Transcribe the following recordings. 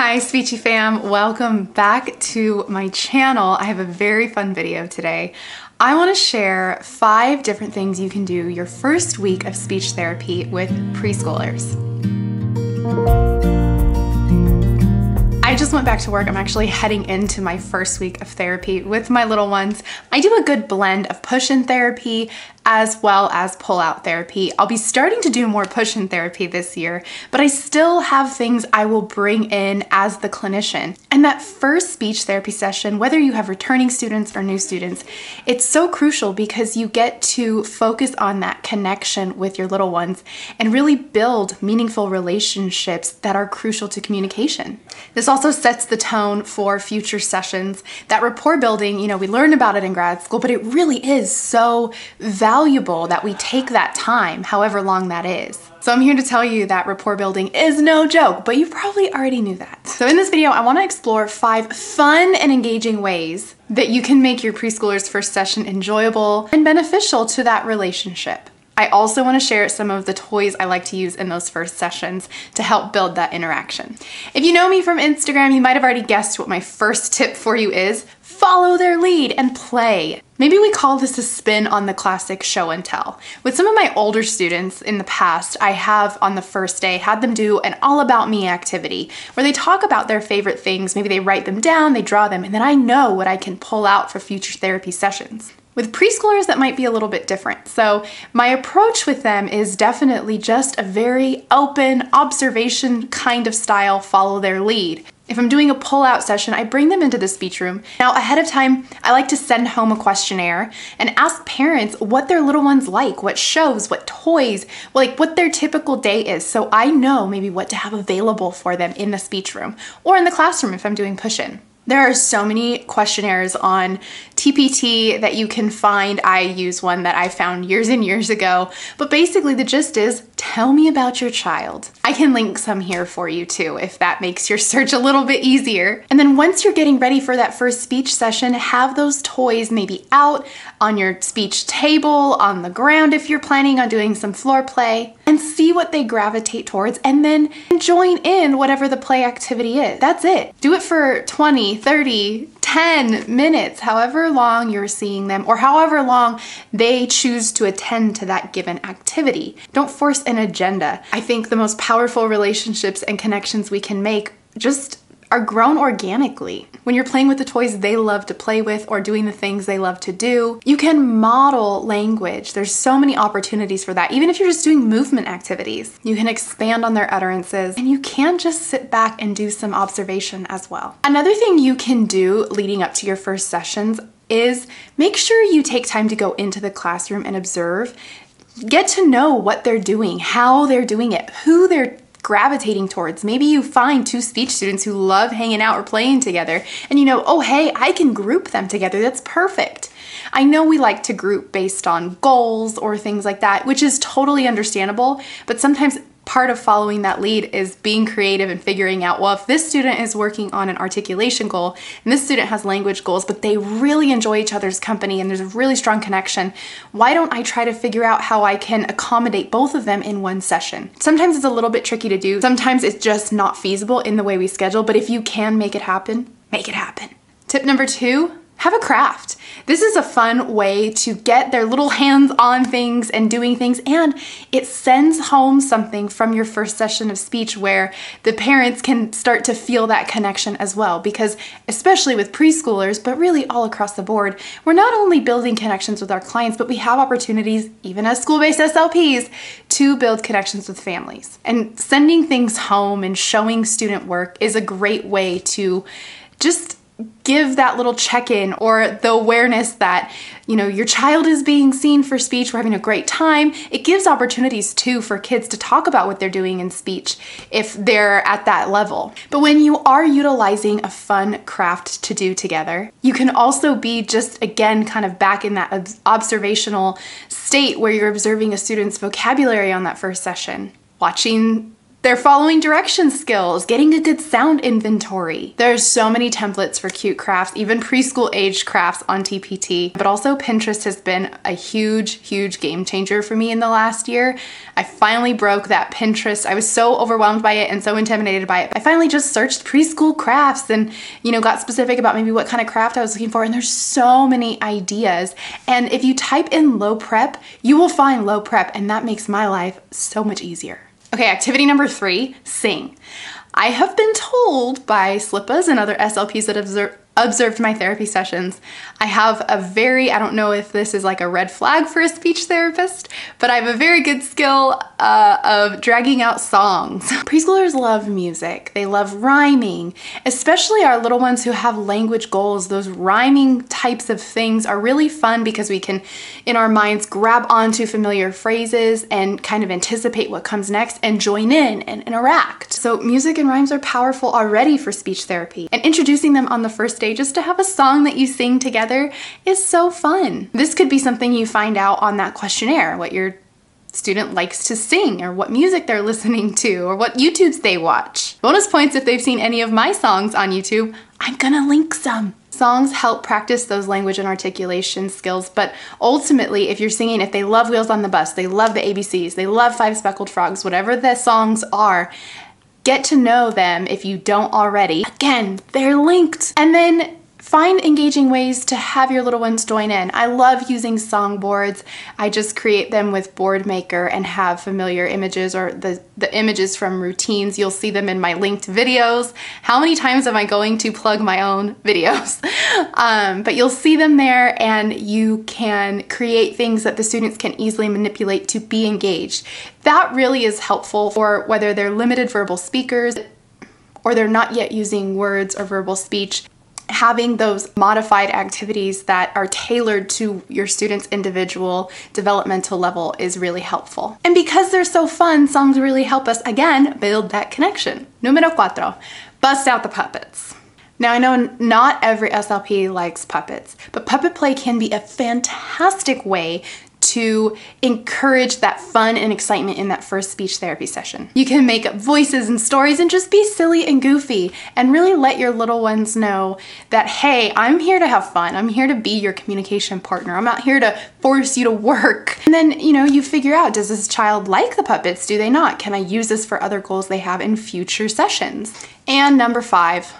Hi Speechy fam, welcome back to my channel. I have a very fun video today. I want to share 5 different things you can do your first week of speech therapy with preschoolers. I just went back to work. I'm actually heading into my first week of therapy with my little ones. I do a good blend of push-in therapy as well as pull-out therapy. I'll be starting to do more push-in therapy this year, but I still have things I will bring in as the clinician. And that first speech therapy session, whether you have returning students or new students, it's so crucial because you get to focus on that connection with your little ones and really build meaningful relationships that are crucial to communication. This also sets the tone for future sessions. That rapport building, we learn about it in grad school, but it really is so valuable that we take that time, however long that is. So I'm here to tell you that rapport building is no joke, but you probably already knew that. So in this video, I want to explore 5 fun and engaging ways that you can make your preschooler's first session enjoyable and beneficial to that relationship. I also want to share some of the toys I like to use in those first sessions to help build that interaction. If you know me from Instagram, you might have already guessed what my first tip for you is. Follow their lead and play. Maybe we call this a spin on the classic show and tell. With some of my older students in the past, I have on the first day had them do an all about me activity where they talk about their favorite things. Maybe they write them down, they draw them, and then I know what I can pull out for future therapy sessions. With preschoolers, that might be a little bit different. So my approach with them is definitely just a very open observation kind of style, follow their lead. If I'm doing a pull-out session, I bring them into the speech room. Now, ahead of time, I like to send home a questionnaire and ask parents what their little ones like, what shows, what toys, what their typical day is. So I know maybe what to have available for them in the speech room or in the classroom if I'm doing push-in. There are so many questionnaires on TPT that you can find. I use one that I found years and years ago, but basically the gist is, tell me about your child. I can link some here for you too, if that makes your search a little bit easier. And then once you're getting ready for that first speech session, have those toys maybe out on your speech table, on the ground if you're planning on doing some floor play, and see what they gravitate towards, and then join in whatever the play activity is. That's it. Do it for 20, 30, 10 minutes, however long you're seeing them or however long they choose to attend to that given activity. Don't force an agenda. I think the most powerful relationships and connections we can make just are grown organically. When you're playing with the toys they love to play with or doing the things they love to do, you can model language. There's so many opportunities for that. Even if you're just doing movement activities, you can expand on their utterances and you can just sit back and do some observation as well. Another thing you can do leading up to your first sessions is make sure you take time to go into the classroom and observe. Get to know what they're doing, how they're doing it, who they're gravitating towards. Maybe you find 2 speech students who love hanging out or playing together and you know, oh hey, I can group them together, that's perfect. I know we like to group based on goals or things like that, which is totally understandable, but sometimes part of following that lead is being creative and figuring out, well, if this student is working on an articulation goal and this student has language goals, but they really enjoy each other's company and there's a really strong connection, why don't I try to figure out how I can accommodate both of them in one session? Sometimes it's a little bit tricky to do. Sometimes it's just not feasible in the way we schedule, but if you can make it happen, make it happen. Tip number 2, have a craft. This is a fun way to get their little hands on things and doing things, and it sends home something from your first session of speech where the parents can start to feel that connection as well, because especially with preschoolers, but really all across the board, we're not only building connections with our clients, but we have opportunities, even as school-based SLPs, to build connections with families. And sending things home and showing student work is a great way to just give that little check-in or the awareness that, your child is being seen for speech, we're having a great time. It gives opportunities too for kids to talk about what they're doing in speech if they're at that level. But when you are utilizing a fun craft to do together, you can also be just again kind of back in that observational state where you're observing a student's vocabulary on that first session, watching Their following direction skills, getting a good sound inventory. There's so many templates for cute crafts, even preschool age crafts on TPT, but also Pinterest has been a huge, huge game changer for me in the last year. I finally broke that Pinterest. I was so overwhelmed by it and so intimidated by it. I finally just searched preschool crafts and, you know, got specific about maybe what kind of craft I was looking for, and there's so many ideas. And if you type in low prep, you will find low prep, and that makes my life so much easier. Okay, activity number 3, sing. I have been told by SLPAs and other SLPs that have observed my therapy sessions. I have a very, I don't know if this is like a red flag for a speech therapist, but I have a very good skill of dragging out songs. Preschoolers love music. They love rhyming, especially our little ones who have language goals. Those rhyming types of things are really fun because we can, in our minds, grab onto familiar phrases and kind of anticipate what comes next and join in and interact. So music and rhymes are powerful already for speech therapy, and introducing them on the first day just to have a song that you sing together is so fun. This could be something you find out on that questionnaire, what your student likes to sing or what music they're listening to or what YouTubes they watch. Bonus points if they've seen any of my songs on YouTube. I'm gonna link some. Songs help practice those language and articulation skills, but ultimately if you're singing, if they love Wheels on the Bus, they love the ABCs, they love Five Speckled Frogs, whatever the songs are, get to know them if you don't already. Again, they're linked. And then find engaging ways to have your little ones join in. I love using songboards. I just create them with Boardmaker and have familiar images or the images from routines. You'll see them in my linked videos. How many times am I going to plug my own videos? But you'll see them there, and you can create things that the students can easily manipulate to be engaged. That really is helpful for whether they're limited verbal speakers or they're not yet using words or verbal speech. Having those modified activities that are tailored to your student's individual developmental level is really helpful. And because they're so fun, songs really help us, again, build that connection. Numero 4, bust out the puppets. Now, I know not every SLP likes puppets, but puppet play can be a fantastic way to encourage that fun and excitement in that first speech therapy session. You can make up voices and stories and just be silly and goofy and really let your little ones know that, hey, I'm here to have fun. I'm here to be your communication partner. I'm not here to force you to work. And then, you know, you figure out, does this child like the puppets? Do they not? Can I use this for other goals they have in future sessions? And number 5,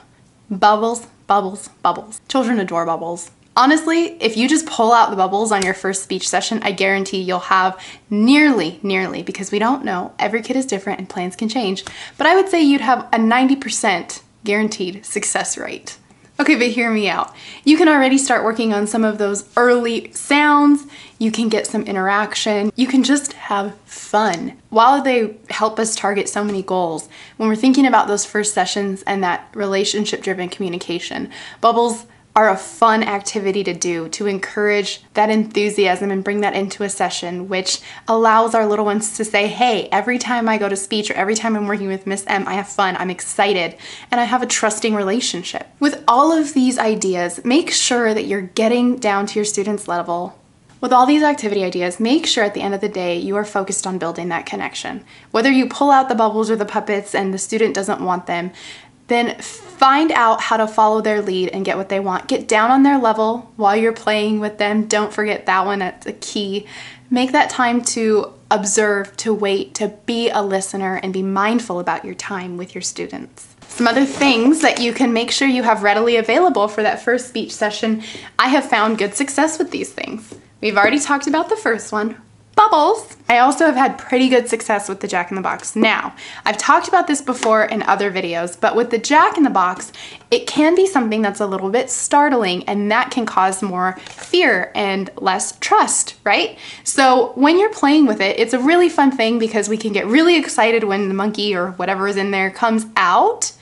bubbles, bubbles, bubbles. Children adore bubbles. Honestly, if you just pull out the bubbles on your first speech session, I guarantee you'll have nearly, because we don't know, every kid is different and plans can change, but I would say you'd have a 90% guaranteed success rate. Okay, but hear me out. You can already start working on some of those early sounds. You can get some interaction. You can just have fun. While they help us target so many goals, when we're thinking about those first sessions and that relationship-driven communication, bubbles are a fun activity to do to encourage that enthusiasm and bring that into a session, which allows our little ones to say, hey, every time I go to speech or every time I'm working with Miss M, I have fun, I'm excited, and I have a trusting relationship. With all of these ideas, make sure that you're getting down to your students' level. With all these activity ideas, make sure at the end of the day you are focused on building that connection. Whether you pull out the bubbles or the puppets and the student doesn't want them, then find out how to follow their lead and get what they want. Get down on their level while you're playing with them. Don't forget that one, that's a key. Make that time to observe, to wait, to be a listener, and be mindful about your time with your students. Some other things that you can make sure you have readily available for that first speech session. I have found good success with these things. We've already talked about the first one, bubbles. I also have had pretty good success with the Jack in the Box. Now, I've talked about this before in other videos, but with the Jack in the Box, it can be something that's a little bit startling, and that can cause more fear and less trust, right? So when you're playing with it, it's a really fun thing because we can get really excited when the monkey or whatever is in there comes out.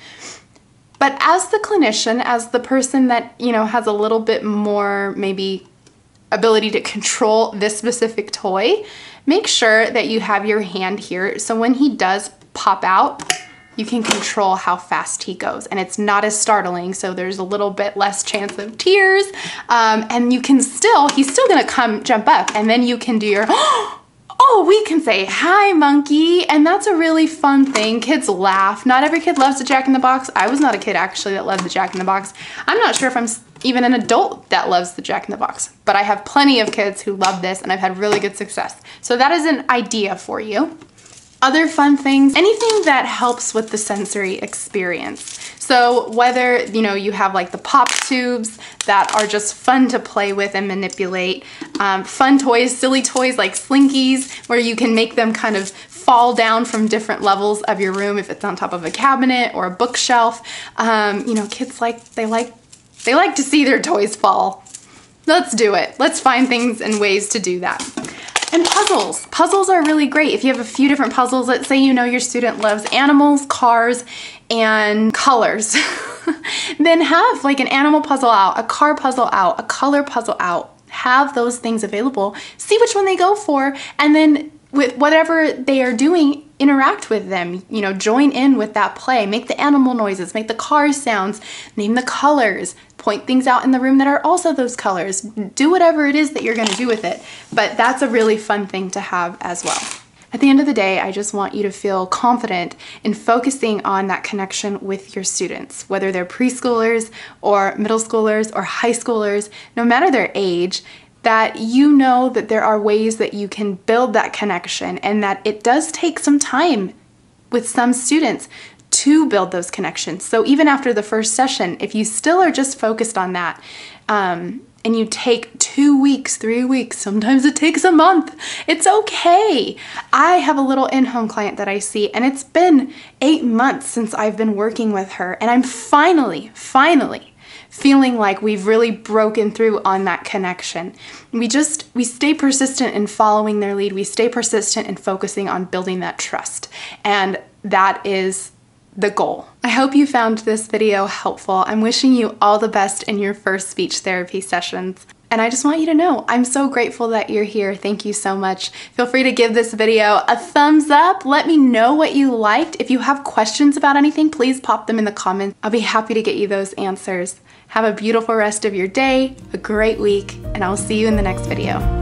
But as the clinician, as the person that, you know, has a little bit more maybe ability to control this specific toy, make sure that you have your hand here so when he does pop out, you can control how fast he goes, and it's not as startling, so there's a little bit less chance of tears, and he's still gonna come jump up, and then you can do your oh, we can say hi, monkey. And that's a really fun thing. Kids laugh. Not every kid loves the Jack in the Box. I was not a kid actually that loved the Jack in the Box. I'm not sure if I'm even an adult that loves the Jack in the Box, but I have plenty of kids who love this and I've had really good success. So that is an idea for you. Other fun things, anything that helps with the sensory experience. So whether, you know, you have like the pop tubes that are just fun to play with and manipulate, fun toys, silly toys like Slinkies, where you can make them kind of fall down from different levels of your room if it's on top of a cabinet or a bookshelf. You know, kids like to see their toys fall. Let's do it. Let's find things and ways to do that. And puzzles. Puzzles are really great. If you have a few different puzzles, let's say you know your student loves animals, cars, and colors, then have like an animal puzzle out, a car puzzle out, a color puzzle out. Have those things available. See which one they go for, and then with whatever they are doing, interact with them, you know, join in with that play, make the animal noises, make the car sounds, name the colors, point things out in the room that are also those colors, do whatever it is that you're going to do with it. But that's a really fun thing to have as well. At the end of the day, I just want you to feel confident in focusing on that connection with your students, whether they're preschoolers or middle schoolers or high schoolers, no matter their age, that you know that there are ways that you can build that connection and that it does take some time with some students to build those connections. So even after the first session, if you still are just focused on that and you take 2 weeks, 3 weeks, sometimes it takes a month, it's okay. I have a little in-home client that I see and it's been 8 months since I've been working with her and I'm finally feeling like we've really broken through on that connection. We stay persistent in following their lead. We stay persistent in focusing on building that trust. And that is the goal. I hope you found this video helpful. I'm wishing you all the best in your first speech therapy sessions. And I just want you to know, I'm so grateful that you're here. Thank you so much. Feel free to give this video a thumbs up. Let me know what you liked. If you have questions about anything, please pop them in the comments. I'll be happy to get you those answers. Have a beautiful rest of your day, a great week, and I'll see you in the next video.